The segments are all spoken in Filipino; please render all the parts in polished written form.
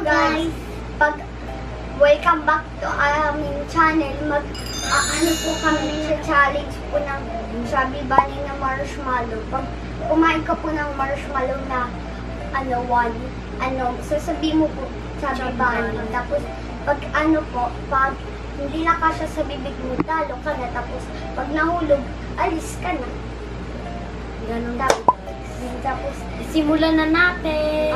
Hello guys, welcome back to our channel. Mag-aano po kami sa challenge po ng Chubby Bunny na marshmallow. Pag kumain ka po ng marshmallow na sasabihin mo po Chubby Bunny. Tapos pag pag hindi nakasya sa bibig mo, talo ka na. Tapos pag nahulog, alis ka na. Ganun dapat. Tapos simulan na natin.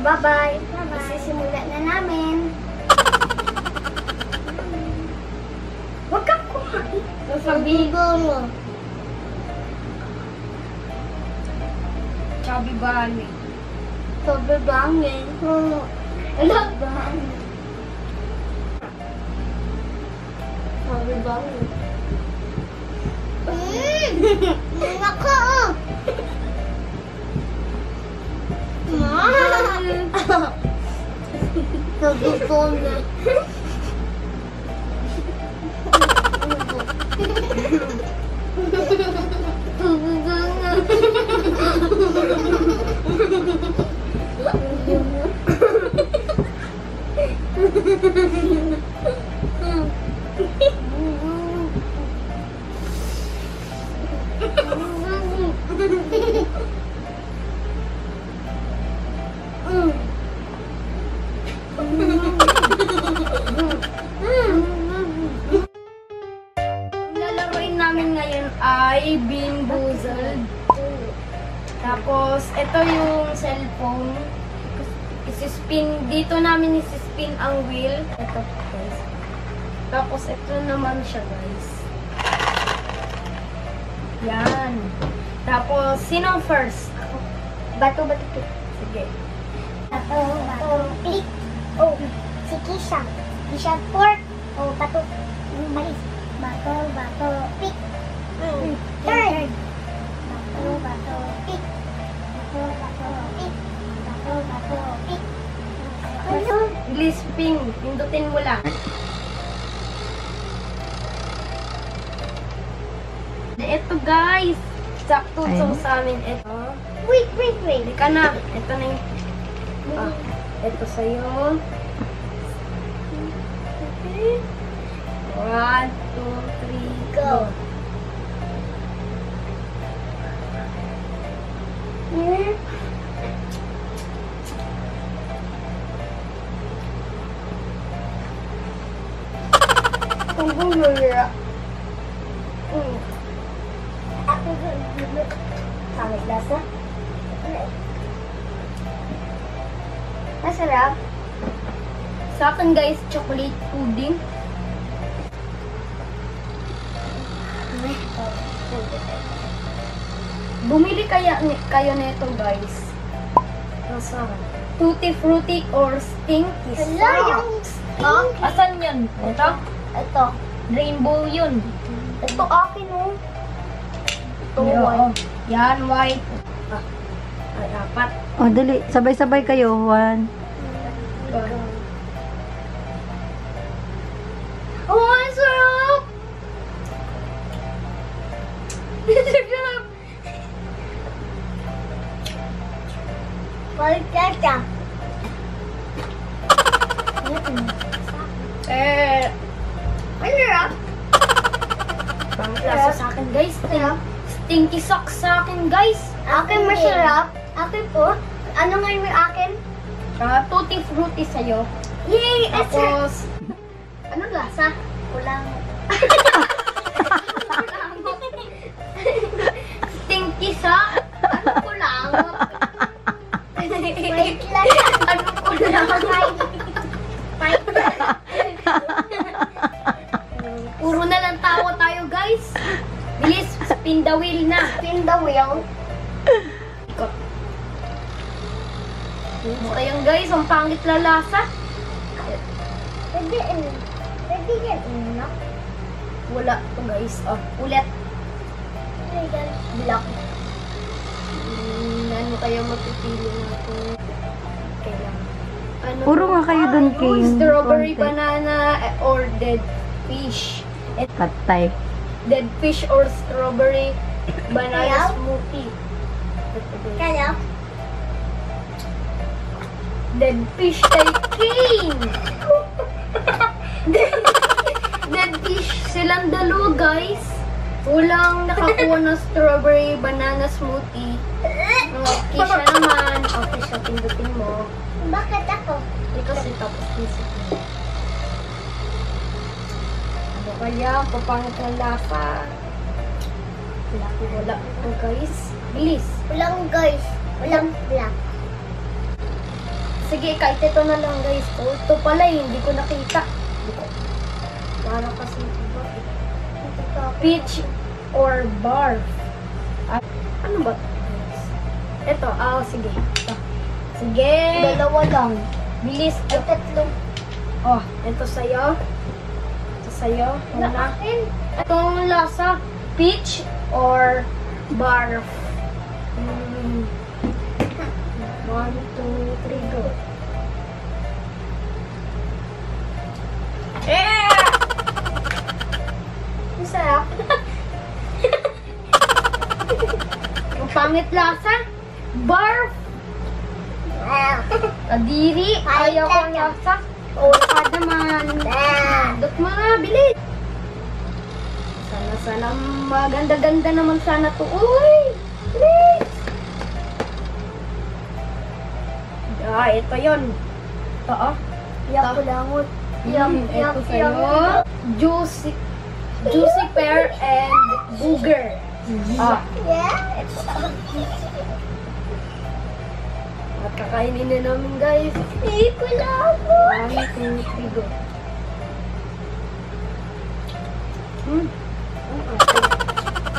Bye-bye. Isisimulan na namin. Huwag kang kumain. Sabigo mo. Chubby Bunny. Chubby Bunny. Alam ba? Chubby Bunny. Naka! Lalaroin namin ngayon ay Bean Boozled. Tapos, ito yung cellphone. Isispin. Dito namin isispin ang wheel. Ito, guys. Tapos, ito naman siya, guys. Yan. Tapos, sino first? Bato. Sige. Click. Si Kisha. Kisha pork. Bato. Malis. Bato. Click. Turn. Bato. Click. Bato. Click. English ping. Pindutin mo lang. Ito guys. Sakto sa amin ito. Wait. Dika na. Ito na yung... ito sa'yo. 1, 2, 3, go! Lasa? Masarap. Sa akin guys, chocolate pudding. Bumili kayo nito guys. Masarap. Tutti frutti or stinky. Hala, yung stinky. Asan yun? Ito? Ito. Rainbow yun. Ito akin oh. Ito white. Yan, white. Dapat. Dali. Sabay-sabay kayo. 1, 2, 3, go. Ang sarap! Sarap! Pagkata. Ang sarap! Pangklasa sa akin, guys. Sarap. Stinky socks sa akin, guys. Akin masarap. Akin po. Ano nga yung akin? Tutti frutti sa'yo. Yay! Tapos, anong lasa? Kulang. Stinky socks? Anong kulang? Wait lang. Anong kulang? Puro na lang tawa tayo, guys. Bilis, spin the wheel na. Spin the wheel. Ikot. So, yun guys, ang pangit lalasa. Pwede yan, no? Wala to guys. Ulit. Black. Ano kaya mapipili natin? Kailan? Puro nga kayo dun, King. Strawberry, banana, or dead fish. Patay. Dead fish or strawberry banana smoothie. Kaya? Dead fish tycoon! Dead fish silang dalawa, guys. Walang nakakuha ng strawberry banana smoothie. Okay siya naman. Okay siya, pindutin mo. Bakit ako? Because ito po. Ano kaya? Papangit ng lasa. Wala. Ito, guys. Bilis. Walang, guys. Walang black. Sige, kahit ito na lang, guys. Oh, ito pala, hindi ko nakita. Para kasi ito. Peach or barf. Ano ba? Ito, sige. Ito. Sige. Dalawa lang. Bilis. Ay, tatlong. Oh, ito sa'yo. Ito sa'yo. Wala. Itong lasa. Peach or barf. Mm. 1, 2, 3, go. Eh! Masarap. Ang pangit lasa. Barf. Kadiri. Ayaw ko ang lasa. O, ka naman. Dot mo na, bilis. Sana maganda-ganda naman sana to. Uy! Bilis! Ito yun. Ito, Yak kulangot. Ito sa'yo. Juicy pear and booger. Ito. At kakainin na namin, guys. Ay, kulangot.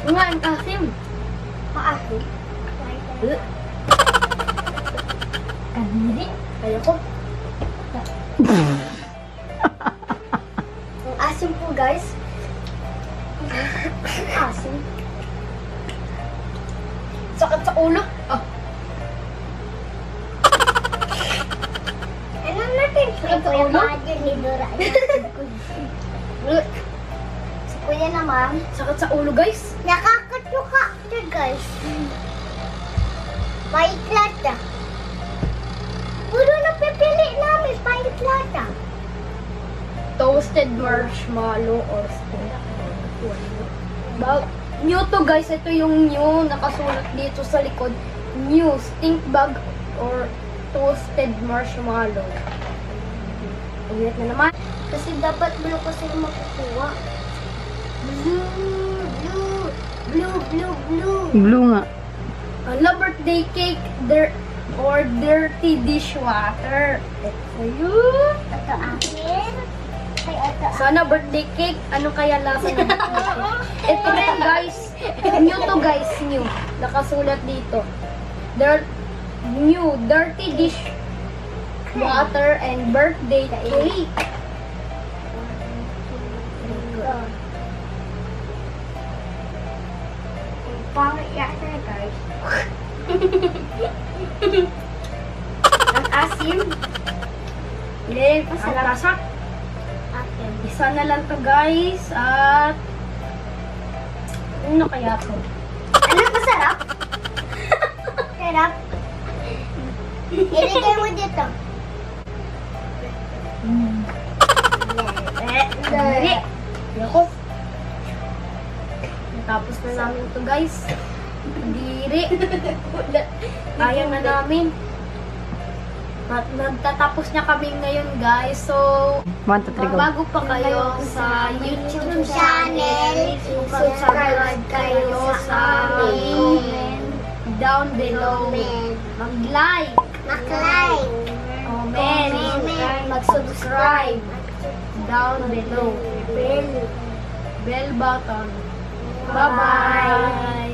Nga, ang asim. Maasim. Kadiri. Kaya ko. Ang asim po, guys. Ang asim. Sakit sa ulo. Ano natin? Sakit sa ulo? Si kuya naman. Sakit sa ulo, guys. Nakakatuka ito, guys. Pahit lata. Puro na pipili namin, pahit lata. Toasted marshmallow or steak. New to, guys. Ito yung new. Nakasulat dito sa likod. New stink bug or toasted marshmallow. Ulit na naman. Kasi dapat blue kasi makukuha. Blue. Blue nga. Ano, birthday cake. Or dirty dishwater. Ito sa'yo. Ito akin. Sana birthday cake. Ano kaya lasa ng birthday? Ito rin, guys. New to, guys. New. Nakasulat dito. New. Dirty dishwater and birthday cake. Pangit yata, guys. Ang asim. Ang lasa. Isa na lang to, guys. At ano kaya to? Ano, masarap? Sarap. Iligay mo dito. Ako. Natapos na namin to, guys. Kadiri. Ayaw na namin. Magtatapos na kami ngayon, guys. So, bago pa kayo sa YouTube channel, subscribe kayo sa amin. Down below. Mag-like. Comment. Mag-subscribe. Down below. Bell button. Bye-bye.